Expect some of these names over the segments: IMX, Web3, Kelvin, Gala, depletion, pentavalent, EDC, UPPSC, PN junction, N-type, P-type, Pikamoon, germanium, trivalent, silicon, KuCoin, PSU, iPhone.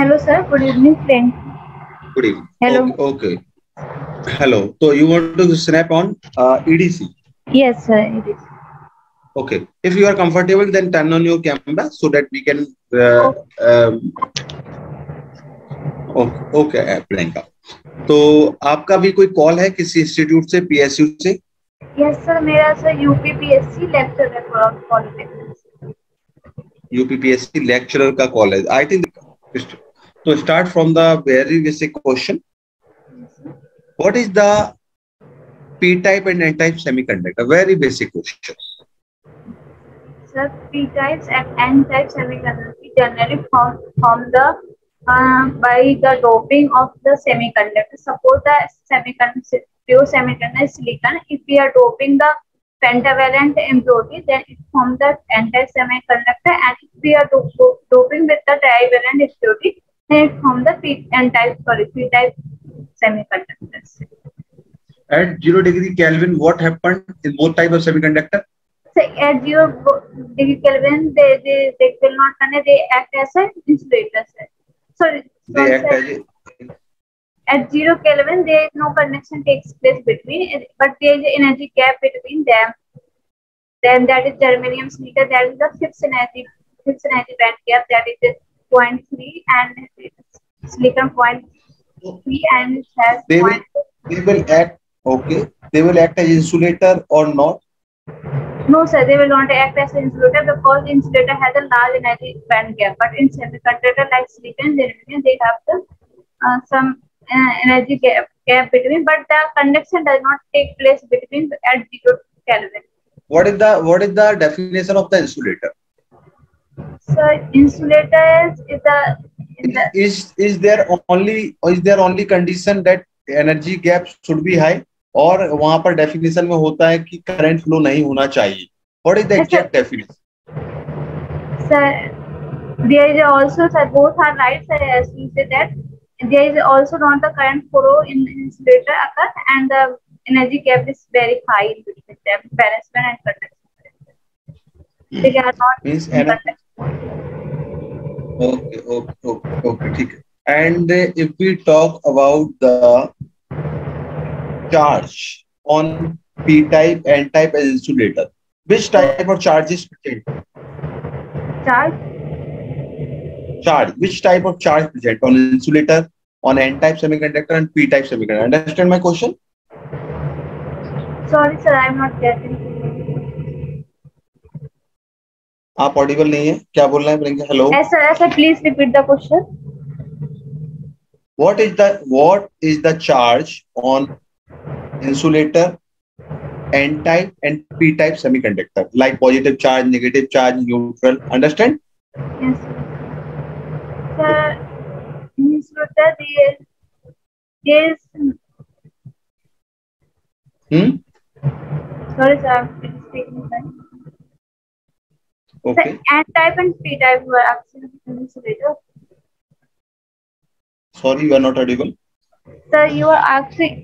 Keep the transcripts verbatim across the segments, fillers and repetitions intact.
Hello sir, good evening friend. Good evening. Hello. Okay. okay. Hello. So you want to snap on uh, E D C? Yes sir, E D C. Okay. If you are comfortable, then turn on your camera so that we can. Uh, um, okay, Priyanka. तो आपका भी कोई call है किसी institute से, PSU से? Yes sir, मेरा sir UPPSC lecturer का कॉल है। यूपीपीएससी लेक्चरर का कॉल है। आई थिंक तो start from the very basic question. What is the P type and N type semiconductor? Very basic question. Sir P types and N type semiconductor generally form the Uh, by the doping of the semiconductor. Suppose the semiconductor, pure semiconductor is silicon. If we are doping the pentavalent impurity, then it forms the N-type semiconductor. And if we are do do doping with the trivalent impurity, then it forms the P-type, sorry, P-type semiconductors. At zero degree Kelvin, what happened in both types of semiconductor? So at zero degree Kelvin, they they they will not turn. They act as an insulator. Sorry, sorry, sorry. At zero Kelvin, there is no connection takes place between, but there is energy gap between them. Then that is germanium silica. That is the fifth energy, fifth energy band gap. That is point three and silicon point three and has they point. Will, they will act okay. They will act as insulator or not? No, sir. They will not act as insulator because insulator has a large energy band gap. But in semiconductor like silicon, they have the, uh, some uh, energy gap, gap between. But the conduction does not take place between at zero Kelvin. What is the what is the definition of the insulator? So insulator is, is the, is, the is is there only is there only condition that energy gap should be high? और वहां पर definition में होता है कि current flow नहीं होना चाहिए। What is the exact definition? Sir, there is also sir both are right sir as you said that there is also not the current flow in insulator occurs and the energy gap is very high in between them, embarrassment and conduction. They are not means energy. Okay, okay, okay, okay, ठीक है. And if we talk about the charge on p-type and type as insulator, which type of charge is present? Charge? Charge. Which type of charge present on insulator, on n-type semiconductor and p-type semiconductor? Understand my question? Sorry sir, I am not getting. आप audible नहीं है, क्या बोल रहे हैं Priyanka? Hello. Yes sir, yes sir, please repeat the question. What is the what is the charge on insulator, n-type and p-type semiconductor, like positive charge, negative charge, neutral? Understand? Yes. Sir, in insulator there there is. Hmm. Sorry, sir. I'm speaking French. Okay. Sir, n-type and p-type were actually in insulator. Sorry, you are not audible. Sir, you are asking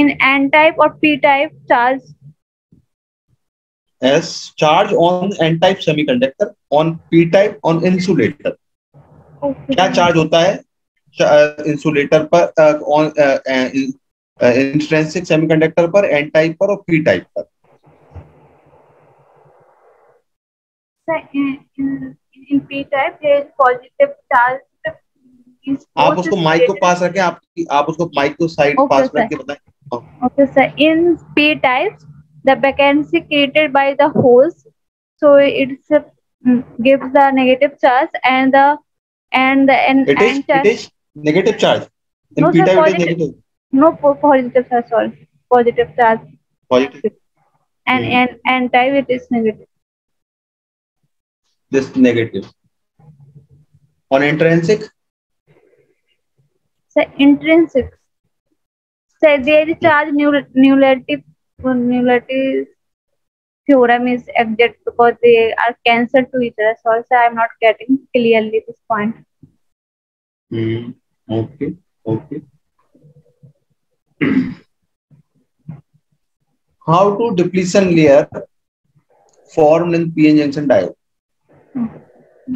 in n-type or p-type charge? Yes, charge on n-type semiconductor, on p-type, on insulator. Okay. क्या charge होता है insulator पर, on intrinsic semiconductor पर, n-type पर और p-type पर? Sir, in, in, in p-type there is positive charge. आप उसको माइक को पास रखें, आपकी आप उसको माइक को साइड पास रख के बताएं। Okay sir, in P types the vacancy created by the holes, so it's gives the negative charge and the and and it is negative charge in P type. It is negative, no positive charge, sorry positive charge, positive and and and type it is negative, this negative. और intrinsic? Sir, intrinsic. Sir, there is charge nullarity. Nullarity theorem is exact because they are cancelled to each other. So, sir, I am not getting clearly this point. Mm, okay. Okay. How to depletion layer formed in P N junction diode? Hmm.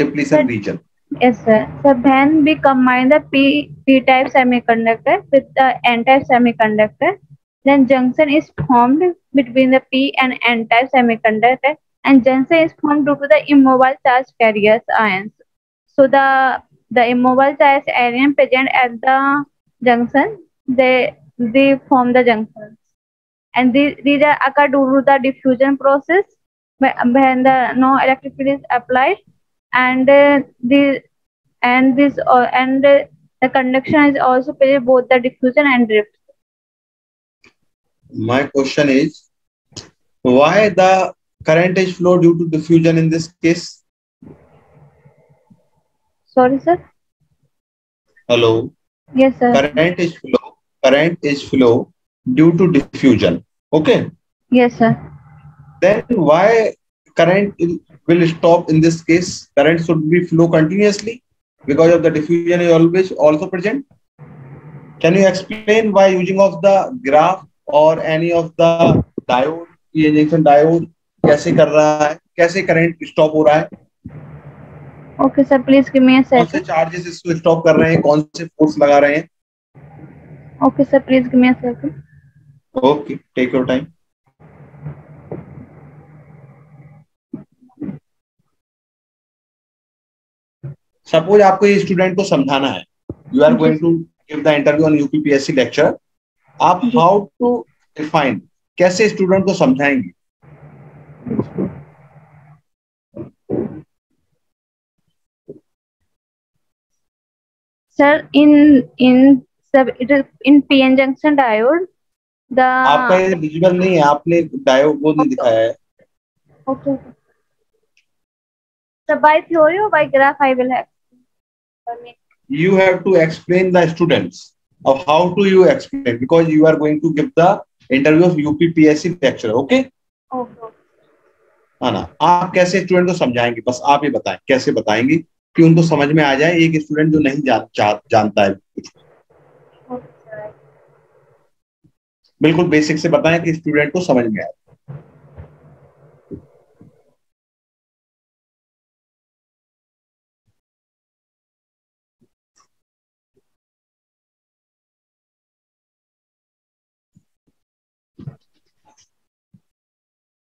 Depletion sir, region. Yes, sir. So then we combine the P P-type semiconductor with the N-type semiconductor. Then junction is formed between the P and N-type semiconductor, and junction is formed due to the immobile charge carriers ions. So the the immobile charge ion present at the junction, they they form the junctions, and these these are occur due to the diffusion process when the no electric field is applied. And uh, the and this uh, and uh, the conduction is also present both the diffusion and drift. My question is, why the current is flow due to diffusion in this case? Sorry, sir. Hello. Yes, sir. Current is flow. Current is flow due to diffusion. Okay. Yes, sir. Then why current will stop in this case? Current should be flow continuously because of the diffusion is always also present. Can you explain by using of the graph or any of the diode, P N junction diode, कैसे कर रहा है, कैसे current stop हो रहा है? Okay sir, please give me a second. कौन से charges इसको stop कर रहे हैं, कौन से force लगा रहे हैं? Okay sir, please give me a second. Okay, take your time. Suppose आपको ये स्टूडेंट को समझाना है, you are going to give the interview on UPPSC lecture, आप हाउ टू डिफाइन, कैसे स्टूडेंट को समझाएंगे? सर इन इन सब it in PN junction diode the आपका ये विजुअल नहीं है, आपने डायोड को नहीं दिखाया है. Okay okay. So by theory or by graph I will have you have to explain the students of how to you explain, because you are going to give the interview of U P P S C lecture. Okay. Okay. हाँ ना, आप कैसे student को समझाएंगे, बस आप ये बताएं कैसे बताएंगे कि उनको समझ में आ जाए, एक स्टूडेंट जो नहीं जा, जा, जानता है कुछ. Okay. बिल्कुल बेसिक से बताएं कि स्टूडेंट को समझ में आए.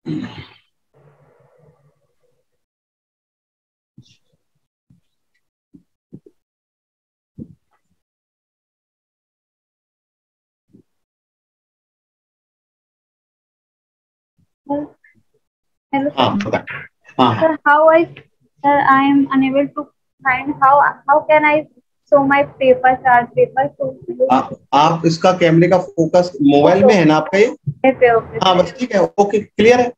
Hello. Hello. Ah, okay. Ah. Sir, how I sir I am unable to find how how can I show my paper chart paper to आप आप इसका कैमरे का फोकस मोबाइल में है ना आपका ये? हाँ बस ठीक है, ओके क्लियर है.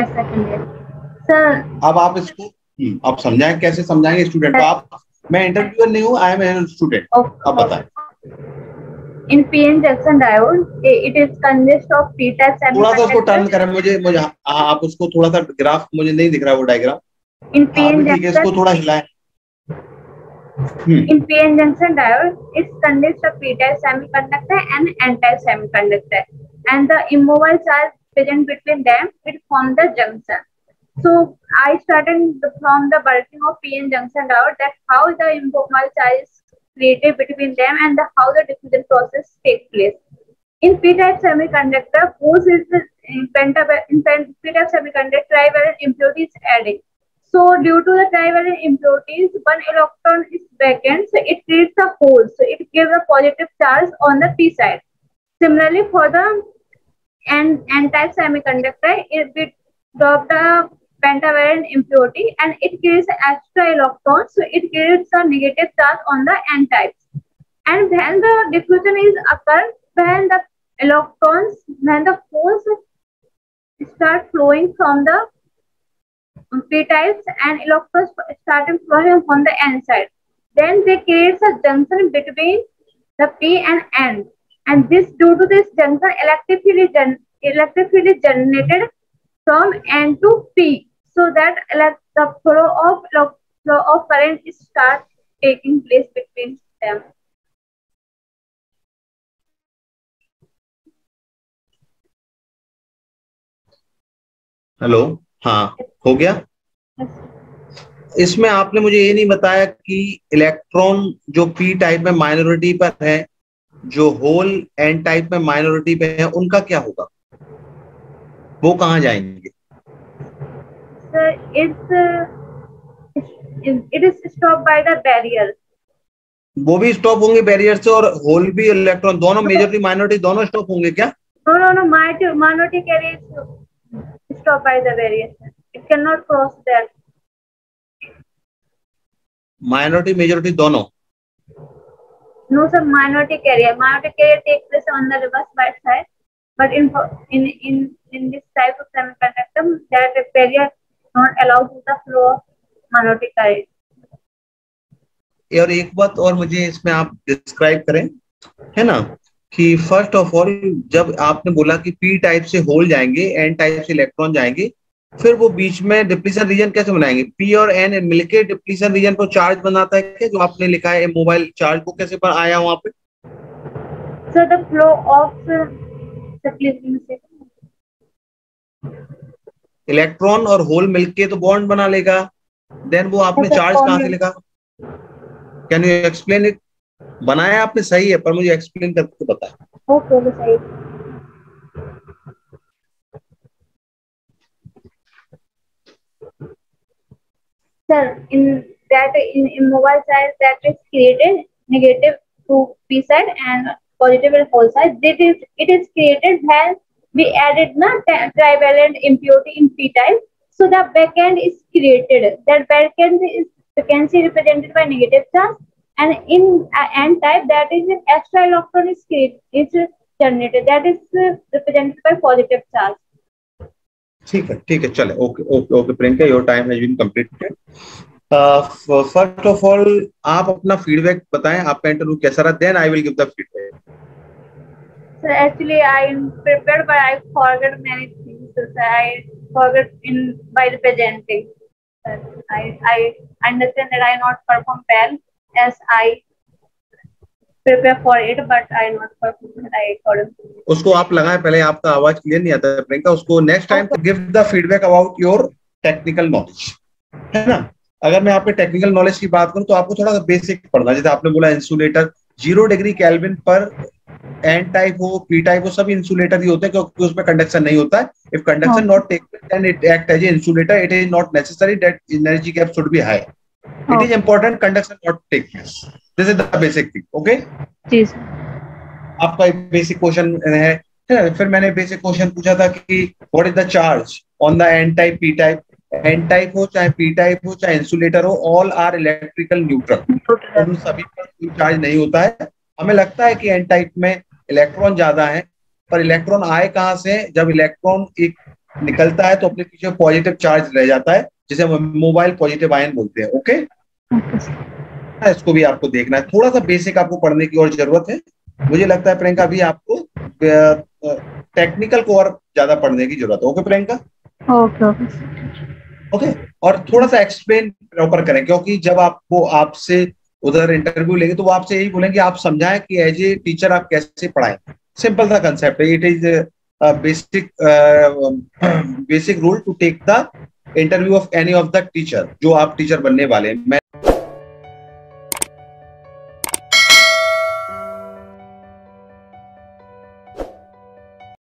ऐसा क्लियर सर. अब आप इसको आप समझाएं, कैसे समझाएंगे स्टूडेंट को आप? मैं इंटरव्यूअर नहीं हूँ, आई एम एन स्टूडेंट. आप बताएं. In PN junction diode it is consist of P type semiconductor. थोड़ा सा उसको टर्न करें, मुझे मुझे आप उसको थोड़ा सा ग्राफ मुझे नहीं दिख रहा है वो डायग्राम. इन पीएन जंक्शन इसको थोड़ा हिलाएं. In P N junction diode is consists of P-type semiconductor and N-type semiconductor, and the immobile charge present between them it forms the junction. So I started from the bulking of P N junction diode, that how the immobile charge is created between them and the, how the diffusion process takes place. In P-type semiconductor, force is in pentavalent. In P-type semiconductor, trivalent impurity is added. So due to the trivalent impurities, one electron is vacant, so it creates a hole, so it gives a positive charge on the p side. Similarly, for the n n-type semiconductor, it we drop the pentavalent impurity and it creates an extra electron, so it creates a negative charge on the n-type. And when the diffusion is occurred, when the electrons, when the force start flowing from the p types and electrons starting flowing from the n side, then they creates a junction between the p and n, and this due to this junction electric field is electric field is generated from n to p, so that the flow of flow of current is start taking place between them. Hello. हाँ हो गया. इसमें आपने मुझे ये नहीं बताया कि इलेक्ट्रॉन जो पी टाइप में माइनॉरिटी पर है, जो होल एन टाइप में माइनॉरिटी पे है, उनका क्या होगा, वो कहाँ जाएंगे? It is stop by the barrier, वो भी स्टॉप होंगे बैरियर से, और होल भी इलेक्ट्रॉन दोनों, मेजॉरिटी माइनॉरिटी दोनों स्टॉप होंगे क्या? No no no, minority carrier stop by the barrier, it can not cross that. Minority majority दोनों? No sir, minority carrier, minority carrier take place on the reverse by side, but in in in in this type of semiconductor there is barrier not allowed to the flow of minority carrier. और एक बात और मुझे इसमें आप describe करें, है ना, कि फर्स्ट ऑफ ऑल जब आपने बोला कि पी टाइप से होल जाएंगे, एन टाइप से इलेक्ट्रॉन जाएंगे, फिर वो बीच में डिप्लीशन रीजन कैसे बनाएंगे? पी और एन मिलके डिप्लीशन रीजन को चार्ज बनाता है क्या, जो आपने लिखा है मोबाइल चार्ज को कैसे पर आया वहां पे? Sir the flow of electron और होल मिलके तो बॉन्ड बना लेगा, देन वो आपने चार्ज कहाँ से लिखा? Can you explain it? बनाया आपने सही है, पर मुझे एक्सप्लेन करके बताएं। ओके okay, सही। Sir, in that in immobile side that is created negative to p side and positive to whole side. That is, it is created when we added na trivalent impurity in p type, so the backend is created. That backend is vacancy represented by negative charge, and in uh, N type that is an extra electron is created, is generated, that is uh, represented by positive charge. ठीक है, ठीक है, चले, okay okay okay Priyanka, your time has been completed. First of all आप अपना feedback बताएं, आपका interview कैसा रहा, then I will give the feedback. Sir actually I am prepared but I forgot many things, I forgot in by representing. I I understand that I not perform well as I prepare for it, but I not perform I accordingly. उसको आप लगाएं, पहले आपका आवाज clear नहीं आता प्रियंका, उसको next time give the feedback about your technical knowledge, है ना। अगर मैं आपके टेक्निकल नॉलेज की बात करूं तो आपको थोड़ा बेसिक पढ़ना, जैसे आपने बोला इंसुलेटर जीरो डिग्री केल्विन पर एन टाइप हो पी टाइप हो सभी इंसुलेटर ही होते हैं, क्योंकि उसमें कंडक्शन नहीं होता है। If conduction not take place then it act as insulator, it is not necessary that energy gap should be high, it is important conduction not take place. This is the basic thing, okay ji sir. आपका basic question है, फिर मैंने basic question पूछा था कि what is the charge on the N type P type, N type हो चाहे P type हो चाहे इंसुलेटर हो, ऑल आर इलेक्ट्रिकल न्यूट्रल, उन सभी पर चार्ज नहीं होता है। हमें लगता है कि एन टाइप में इलेक्ट्रॉन ज्यादा है, पर इलेक्ट्रॉन आए कहाँ से? जब इलेक्ट्रॉन एक निकलता है तो अपने पीछे पॉजिटिव चार्ज रह जाता है, जिसे हम मोबाइल पॉजिटिव आयन बोलते हैं। Okay okay? इसको भी आपको देखना है, थोड़ा सा बेसिक आपको पढ़ने की और जरूरत है। मुझे लगता है प्रियंका भी आपको टेक्निकल को और ज्यादा पढ़ने की जरूरत है। Okay Priyanka, okay okay. और थोड़ा सा एक्सप्लेन प्रॉपर करें, क्योंकि जब आपको आपसे उधर इंटरव्यू लेंगे तो वो आपसे यही बोलेंगे आप समझाएं कि एज ए टीचर आप कैसे पढ़ाएं। सिंपल सा कंसेप्ट है, it is basic basic rule to take the interview of any of the teacher जो आप टीचर बनने वाले हैं।